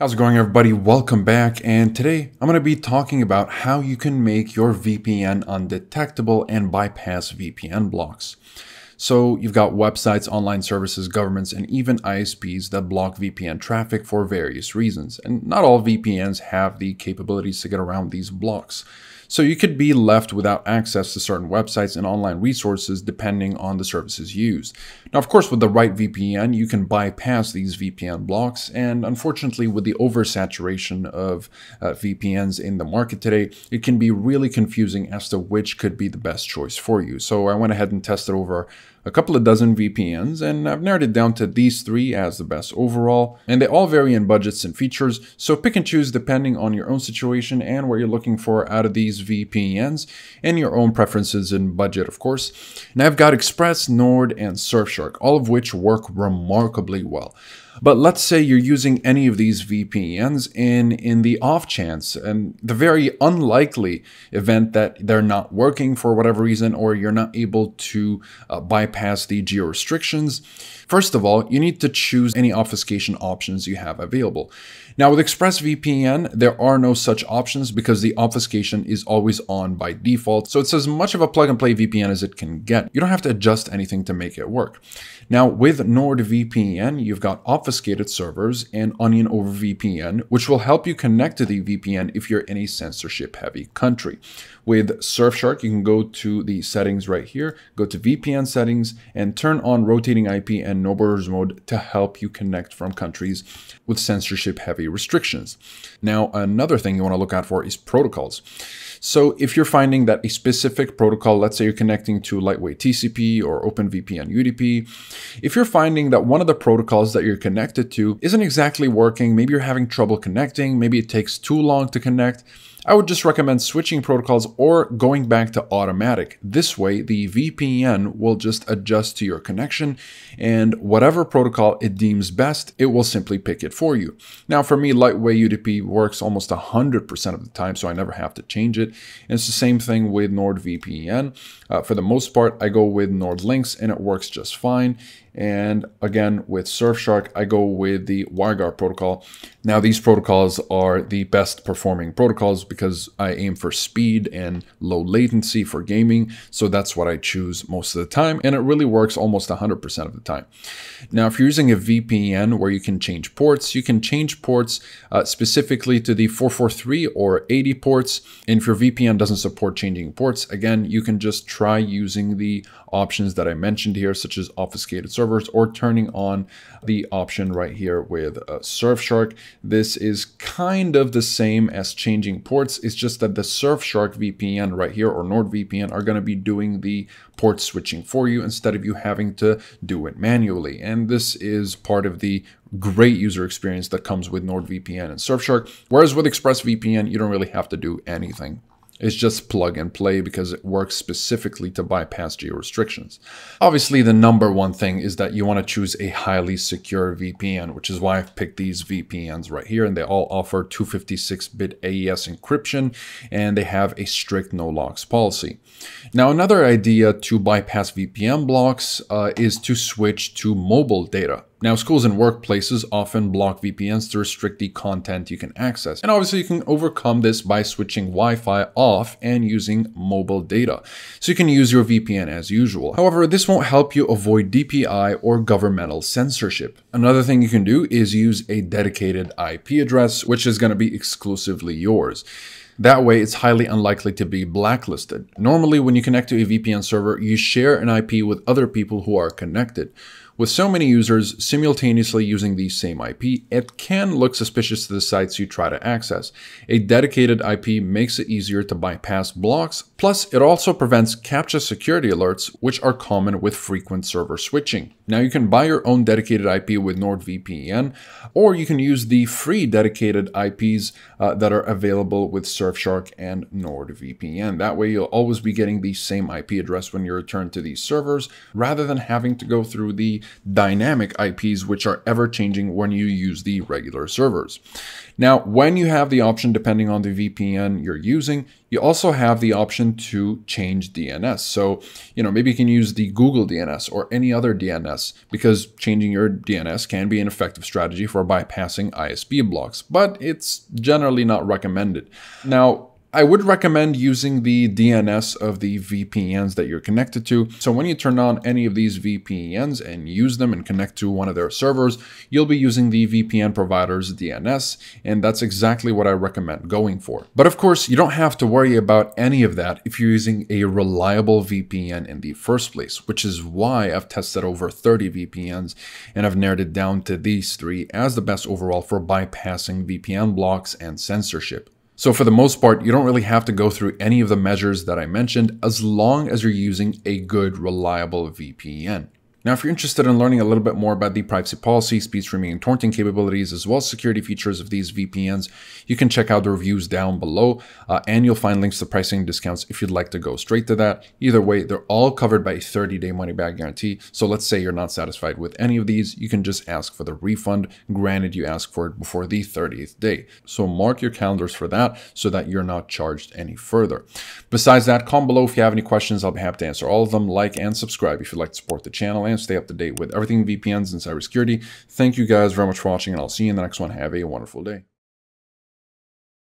How's it going, everybody? Welcome back, and today I'm going to be talking about how you can make your VPN undetectable and bypass VPN blocks. So you've got websites, online services, governments, and even ISPs that block VPN traffic for various reasons, and not all VPNs have the capabilities to get around these blocks. So you could be left without access to certain websites and online resources depending on the services used. Now, of course, with the right VPN, you can bypass these VPN blocks. And unfortunately, with the oversaturation of VPNs in the market today, it can be really confusing as to which could be the best choice for you. So I went ahead and tested over a couple of dozen VPNs, and I've narrowed it down to these three as the best overall, and they all vary in budgets and features, so pick and choose depending on your own situation and what you're looking for out of these VPNs and your own preferences and budget, of course. And I've got Express, Nord, and Surfshark, all of which work remarkably well. But let's say you're using any of these VPNs in the off chance and the very unlikely event that they're not working for whatever reason, or you're not able to bypass the geo restrictions. First of all, you need to choose any obfuscation options you have available. Now with ExpressVPN, there are no such options because the obfuscation is always on by default. So it's as much of a plug and play VPN as it can get. You don't have to adjust anything to make it work. Now with NordVPN, you've got obfuscated servers and onion over VPN, which will help you connect to the VPN if you're in a censorship heavy country. With Surfshark, you can go to the settings right here, go to VPN settings, and turn on rotating IP and no borders mode to help you connect from countries with censorship heavy restrictions. Now, another thing you want to look out for is protocols. So if you're finding that a specific protocol, let's say you're connecting to Lightway TCP or OpenVPN UDP, if you're finding that one of the protocols that you're connected to isn't exactly working, maybe you're having trouble connecting, maybe it takes too long to connect, I would just recommend switching protocols or going back to automatic. This way, the VPN will just adjust to your connection, and whatever protocol it deems best, it will simply pick it for you. Now, for me, Lightway UDP works almost 100% of the time, so I never have to change it. And it's the same thing with NordVPN. For the most part, I go with NordLynx, and it works just fine. And again, with Surfshark, I go with the WireGuard protocol. Now, these protocols are the best performing protocols because I aim for speed and low latency for gaming. So that's what I choose most of the time. And it really works almost 100% of the time. Now, if you're using a VPN where you can change ports specifically to the 443 or 80 ports. And if your VPN doesn't support changing ports, again, you can just try using the options that I mentioned here, such as obfuscated servers, or turning on the option right here with Surfshark. This is kind of the same as changing ports. It's just that the Surfshark VPN right here or NordVPN are going to be doing the port switching for you instead of you having to do it manually. And this is part of the great user experience that comes with NordVPN and Surfshark. Whereas with ExpressVPN, you don't really have to do anything. It's just plug and play because it works specifically to bypass geo restrictions. Obviously, the number one thing is that you want to choose a highly secure VPN, which is why I've picked these VPNs right here. And they all offer 256-bit AES encryption, and they have a strict no-locks policy. Now, another idea to bypass VPN blocks is to switch to mobile data. Now, schools and workplaces often block VPNs to restrict the content you can access. And obviously, you can overcome this by switching Wi-Fi off and using mobile data. So you can use your VPN as usual. However, this won't help you avoid DPI or governmental censorship. Another thing you can do is use a dedicated IP address, which is going to be exclusively yours. That way, it's highly unlikely to be blacklisted. Normally, when you connect to a VPN server, you share an IP with other people who are connected. With so many users simultaneously using the same IP, it can look suspicious to the sites you try to access. A dedicated IP makes it easier to bypass blocks. Plus, it also prevents CAPTCHA security alerts, which are common with frequent server switching. Now, you can buy your own dedicated IP with NordVPN, or you can use the free dedicated IPs that are available with Surfshark and NordVPN. That way, you'll always be getting the same IP address when you return to these servers, rather than having to go through the dynamic IPs, which are ever changing when you use the regular servers. Now, when you have the option, depending on the VPN you're using, you also have the option to change DNS. So, you know, maybe you can use the Google DNS or any other DNS, because changing your DNS can be an effective strategy for bypassing ISP blocks, but it's generally not recommended. Now, I would recommend using the DNS of the VPNs that you're connected to. So when you turn on any of these VPNs and use them and connect to one of their servers, you'll be using the VPN provider's DNS, and that's exactly what I recommend going for. But of course, you don't have to worry about any of that if you're using a reliable VPN in the first place, which is why I've tested over 30 VPNs and I've narrowed it down to these three as the best overall for bypassing VPN blocks and censorship. So for the most part, you don't really have to go through any of the measures that I mentioned as long as you're using a good, reliable VPN. Now, if you're interested in learning a little bit more about the privacy policy, speed streaming and torrenting capabilities, as well as security features of these VPNs, you can check out the reviews down below, and you'll find links to pricing discounts if you'd like to go straight to that. Either way, they're all covered by a 30-day money-back guarantee. So let's say you're not satisfied with any of these, you can just ask for the refund. Granted, you ask for it before the 30th day. So mark your calendars for that so that you're not charged any further. Besides that, comment below if you have any questions. I'll be happy to answer all of them. Like and subscribe if you'd like to support the channel and stay up to date with everything VPNs and cybersecurity. Thank you guys very much for watching, and I'll see you in the next one. Have a wonderful day.